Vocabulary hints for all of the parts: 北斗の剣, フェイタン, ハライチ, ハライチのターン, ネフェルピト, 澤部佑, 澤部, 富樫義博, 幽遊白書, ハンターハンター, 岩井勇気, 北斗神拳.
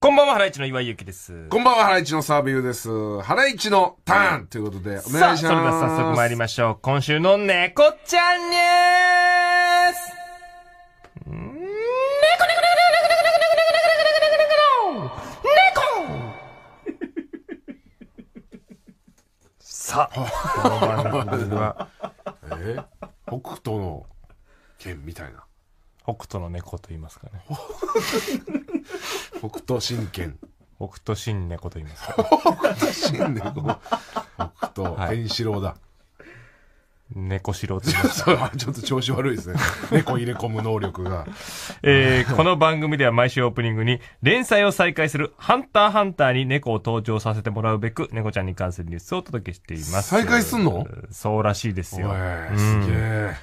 こんばんは、ハライチの岩井ゆきです。こんばんは、ハライチの澤部優です。ハライチのターンということで、お願いします。さあ、それでは早速参りましょう。今週の猫ちゃんニュース。猫さあ、この番組は、北斗の剣みたいな。北斗の猫と言いますかね。北斗神拳。北斗神猫と言いますか、ね。北斗神猫。北斗天四郎だ。猫四郎と言いますか。ちょっと調子悪いですね。猫入れ込む能力が。この番組では毎週オープニングに連載を再開するハンターハンターに猫を登場させてもらうべく、猫ちゃんに関するニュースをお届けしています。再開すんの？そうらしいですよ。すげえ。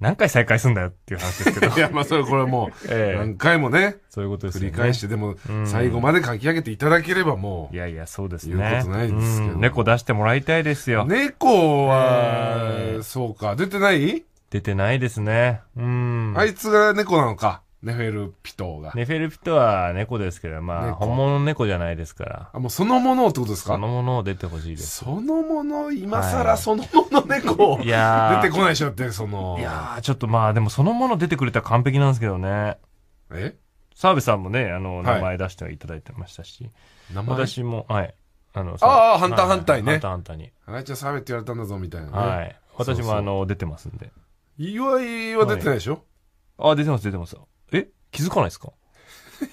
何回再開すんだよっていう話ですけど。いや、まあ、それ、これもう、何回もね、そういうことですね。繰り返して、でも、最後まで書き上げていただければもう。いやいや、そうですね。言うことないですけど。猫出してもらいたいですよ。猫は、そうか、出てない？出てないですね。あいつが猫なのか。ネフェルピトが。ネフェルピトは猫ですけど、まあ、本物の猫じゃないですから。あ、もうそのものをってことですか？そのものを出てほしいです。そのもの、今更そのもの猫、いや出てこないでしょって、その。いやー、ちょっとまあ、でもそのもの出てくれたら完璧なんですけどね。澤部さんもね、名前出していただいてましたし。名前私も、はい。ああ、反対反対ね。反対反対に。あいつは澤部って言われたんだぞ、みたいなね。はい。私も出てますんで。岩井は出てないでしょ？あ、出てます、出てます。え、気づかないですか？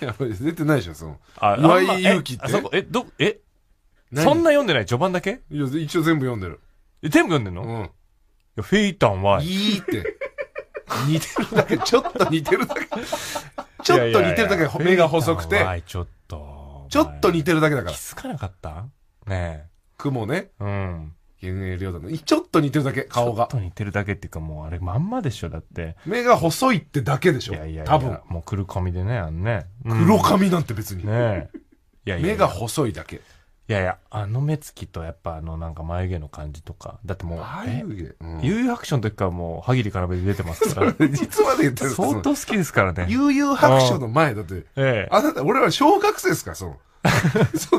いや、出てないでしょ、その。岩井勇気って。そんな読んでない？序盤だけ？いや、一応全部読んでる。え、全部読んでんの？うん。いや、フェイタンはいいって。似てるだけ、ちょっと似てるだけ。ちょっと似てるだけ、目が細くて。ちょっと。ちょっと似てるだけだから。気づかなかった？ねえ。雲ね。うん。ちょっと似てるだけ、顔が。ちょっと似てるだけっていうか、もうあれまんまでしょ、だって。目が細いってだけでしょ。いやいや、多分。もう黒髪でね、黒髪なんて別に。ねえ。目が細いだけ。いやいや、目つきとやっぱなんか眉毛の感じとか。だってもう、眉毛。悠々白書の時からもう、歯切りからべで出てますから。いつまで言ってるんですか？相当好きですからね。悠々白書の前だって。あなた、俺ら小学生ですか、そう、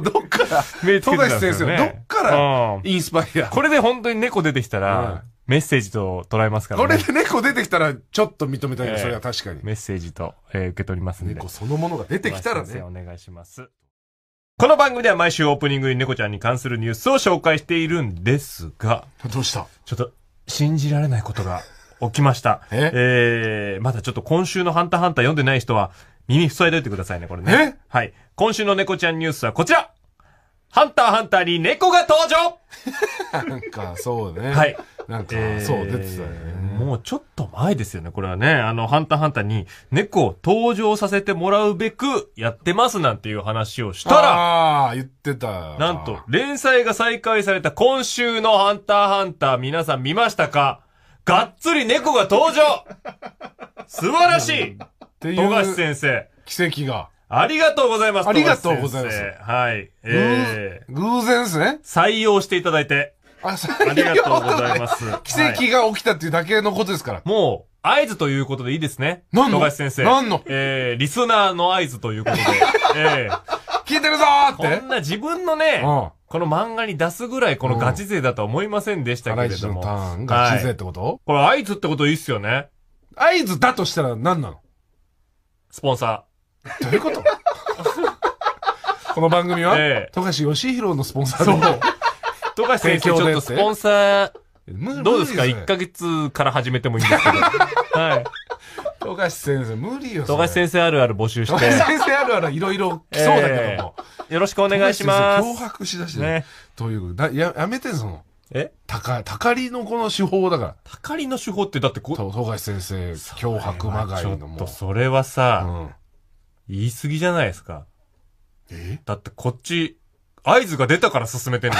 どっから、富樫先生、どっからインスパイア。これで本当に猫出てきたら、メッセージと捉えますからね。これで猫出てきたら、ちょっと認めたいよ、それは確かに。メッセージと受け取りますんで。猫そのものが出てきたらね。お願いします。この番組では毎週オープニングに猫ちゃんに関するニュースを紹介しているんですが。どうした？ちょっと、信じられないことが起きました。まだちょっと今週のハンターハンター読んでない人は、耳塞いでおいてくださいね、これね。はい。今週の猫ちゃんニュースはこちら！ハンターハンターに猫が登場！なんか、そうね。はい。なんか、そう、出てたよね。もうちょっと前ですよね、これはね。ハンターハンターに猫を登場させてもらうべくやってますなんていう話をしたら。ああ、言ってた。なんと、連載が再開された今週のハンターハンター、皆さん見ましたか？がっつり猫が登場！素晴らしい！富樫先生。奇跡が。ありがとうございます。ありがとうございます。はい。偶然ですね。採用していただいて。ありがとうございます。奇跡が起きたっていうだけのことですから。もう、合図ということでいいですね。何の？富樫先生。何の？リスナーの合図ということで。聞いてるぞーって。こんな自分のね、この漫画に出すぐらいこのガチ勢だとは思いませんでしたけれども。ガチのターン。ガチ勢ってこと？これ合図ってこといいっすよね。合図だとしたら何なの？スポンサー。どういうこと？この番組は富樫義博のスポンサーで。富樫先生、ちょっとスポンサー、どうですか？ 1 ヶ月から始めてもいいんですけど。はい。富樫先生、無理よ。富樫先生あるある募集して。富樫先生あるあるいろいろ来そうだけども。よろしくお願いします。脅迫しだしてね。という、やめてんの。たかりのこの手法だから。たかりの手法ってだって富樫先生、脅迫まがいのも。ちょっとそれはさ、言い過ぎじゃないですか。だってこっち、合図が出たから進めてるん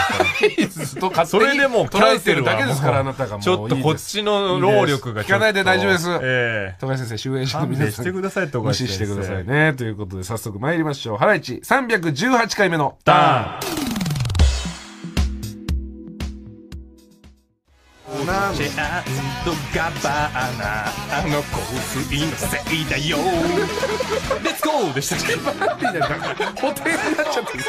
ですから。それでもうキャンセルだけですから、あなたがもう。ちょっとこっちの労力が。聞かないで大丈夫です。富樫先生、終演者の皆さん。無視してください、富樫先生。無視してくださいね。ということで、早速参りましょう。ハライチ318回目のターン。ナシェアとガバナ、あの香水のせいだよレッツゴーでしたっけ。パーティーじゃなくて固定になっちゃってる。